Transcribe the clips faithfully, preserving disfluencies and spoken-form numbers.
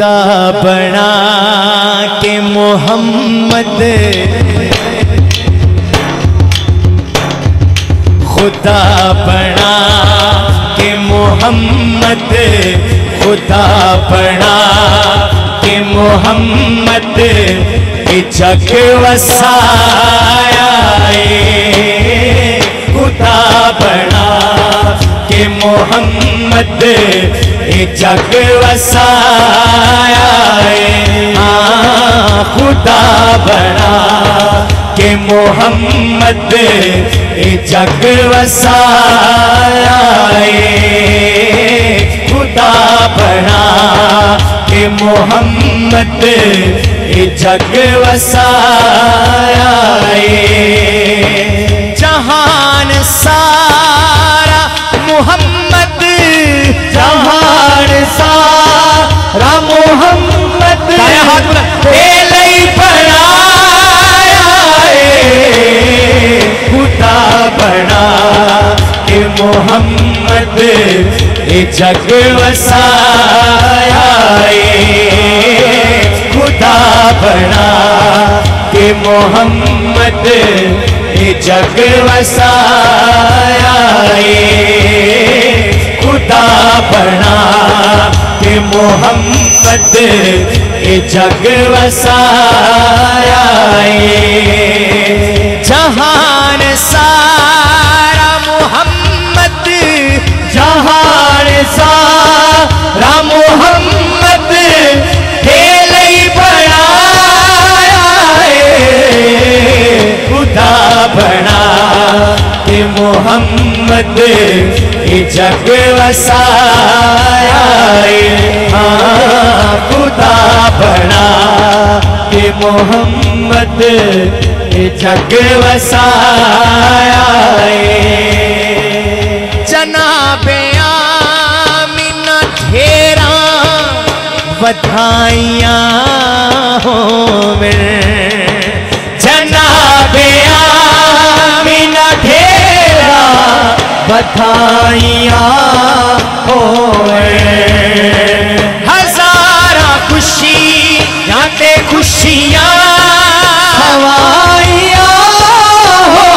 खुदा बना के मोहम्मद, खुदा बना के मोहम्मद, खुदा बना के मोहम्मद के जग वसाया है। खुदा बना के मोहम्मद ये जग वसाया है। हाँ, खुदा बना के मोहम्मद ये जग वसाया है। खुदा बना के मोहम्मद ये जग वसाया है। जहान सारा मोहम्मद, जहान सारा मोहम्मद के लिए बनाया है। खुदा बना के मोहम्मद ये जग वसाया है। खुदा बना के मोहम्मद ये जग वसाया है। खुदा बना के मोहम्मद ये जग वसाया है। जहान सारा मोहम्मद, जहान सारा मोहम्मद के लिए बनाया है। खुदा बना के मोहम्मद ये जग वसाया है। हाँ, खुदा बना के मोहम्मद ये जग वसाया है। जनाबे आमिना ढेरा बधाइयाँ हो मेरे, जनाबे आमिना ढेरा बधाइयाँ हो। हजारा खुशी जाते खुशियाँ हवाइयाँ हो।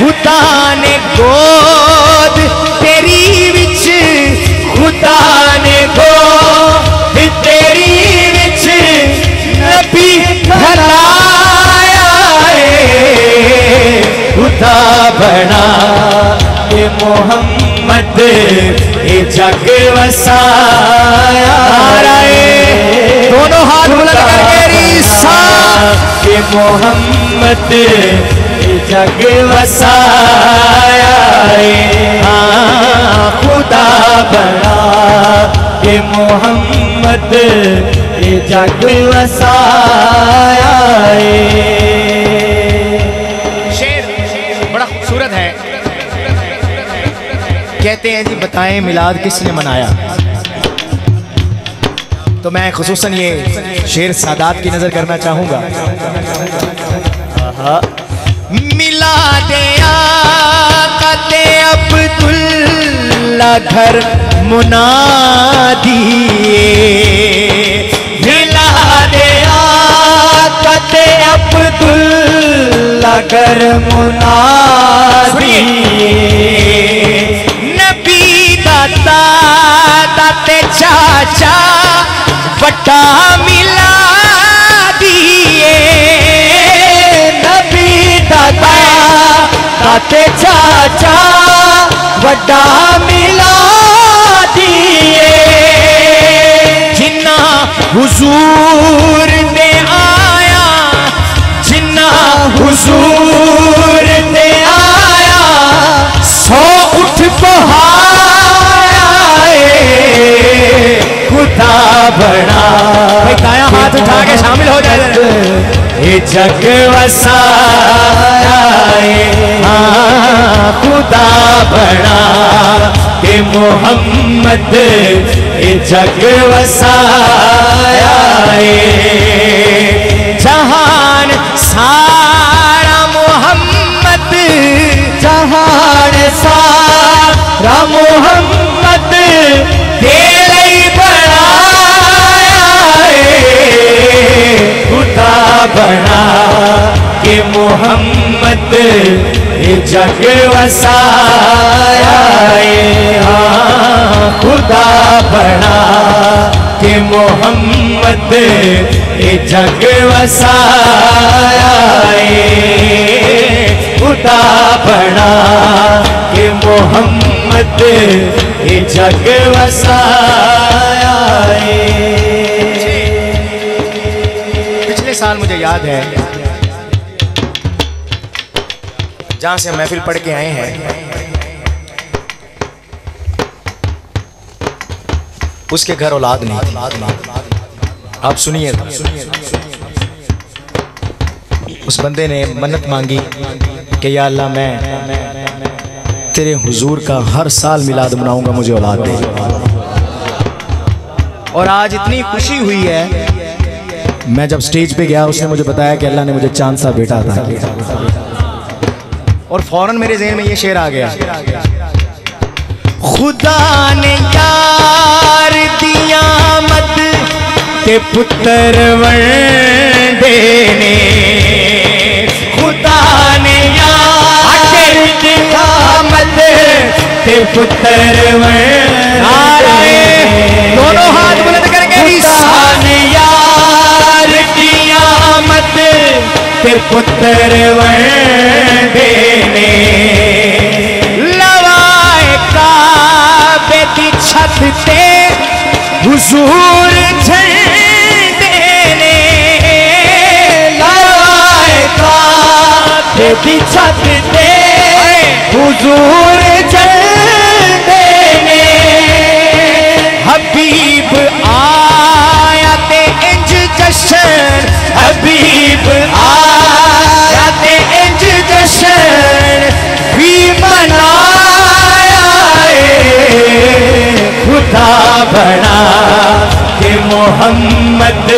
खुदा ने गोद तेरी विच, खुदा ने गोद तेरी विच नबी धराया है। खुदा बना के मोहम्मद ये जग वसाया है। दोनों हाथ बुलंद करके के मोहम्मद ये जग वसाया है। हाँ, खुदा बना के मोहम्मद ये जग वसाया है। शेर बड़ा खूबसूरत है, कहते हैं जी बताएं मिलाद किसने मनाया, तो मैं खुसूसन ये शेर सादात की नजर करना चाहूंगा। मिलादे आक़ाते अब्दुल्ला घर मुनादी, मिलादे आक़ाते अब्दुल्ला घर मुनादी। नबी दाता दाते चाचा बटा मिला दिए, नबी दादा दाते चाचा बटा मिला दिए। जिन्ना हुजूर ने आया, जिन्ना हुजूर ने आया सो उठ बहाया है। खुदा बना दाया हाथ उठा के शामिल हो जाए ये जग वसाया है। हाँ, खुदा बना के मोहम्मद ये जग वसाया है। जहान सारा मोहम्मद, जहान सारा मोहम्मद तेरे बड़ा बना के मोहम्मद जग वसाया है। खुदा बना के मोहम्मद जग वसाया है। खुदा बना के मोहम्मद जग वसाया है। पिछले साल मुझे याद है जहां से महफिल पढ़ के आए हैं उसके घर औलाद नहीं थी। आप सुनिए, उस बंदे ने मन्नत मांगी कि या अल्लाह मैं तेरे हुजूर का हर साल मिलाद मनाऊंगा, मुझे औलाद दे। और आज इतनी खुशी हुई है, मैं जब स्टेज पे गया उसने मुझे बताया कि अल्लाह ने मुझे चांद सा बेटा अता किया। और फौरन मेरे ज़हन में ये शेर आ गया, खुदा ने यार दिया मत के पुत्र वंदेने। खुदा ने यार दिया मत के पुत्र वंदेने। दोनों हाथ बुलंद करके खुदा ने यार दिया मत के पुत्र वंदेने। लवाए काबे की छत पे हुजूर झंडे ने। लवाए काबे की छत पे हुजूर झंडे ने। हबीब आया ते इंज जश्न, हबीब आ भी मनाया है। खुदा बना के मोहम्मद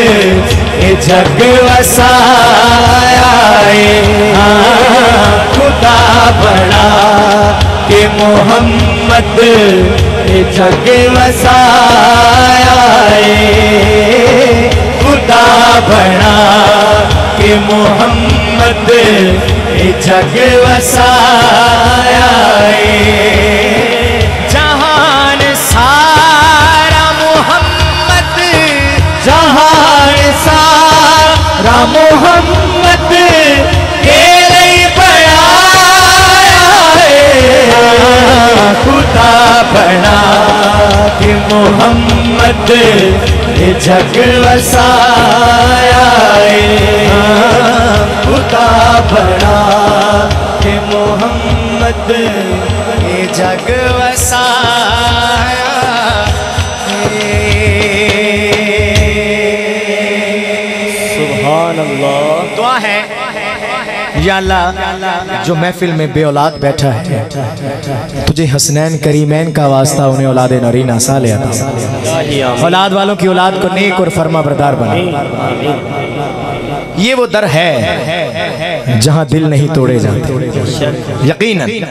जग वसाया है। खुदा बना के मोहम्मद जग वसाया है। खुदा बना के मोहम्मद जग वसाया है। जहान सारा मोहम्मद, जहान सारा मोहम्मद तेरे बनाया है। खुदा बना के मोहम्मद जग वसाया है। खुदा बना के मोहम्मद ये जग वसाया है। सुभान अल्लाह। दुआ है या अल्लाह जो महफिल में बे औलाद बैठा है, तुझे हसनैन करीमैन का वास्ता उन्हें औलाद नरीना साले अता। औलाद वालों की औलाद को नेक और फर्मा बरदार बना। ये वो दर है जहां दिल नहीं तोड़े जाते यकीनन।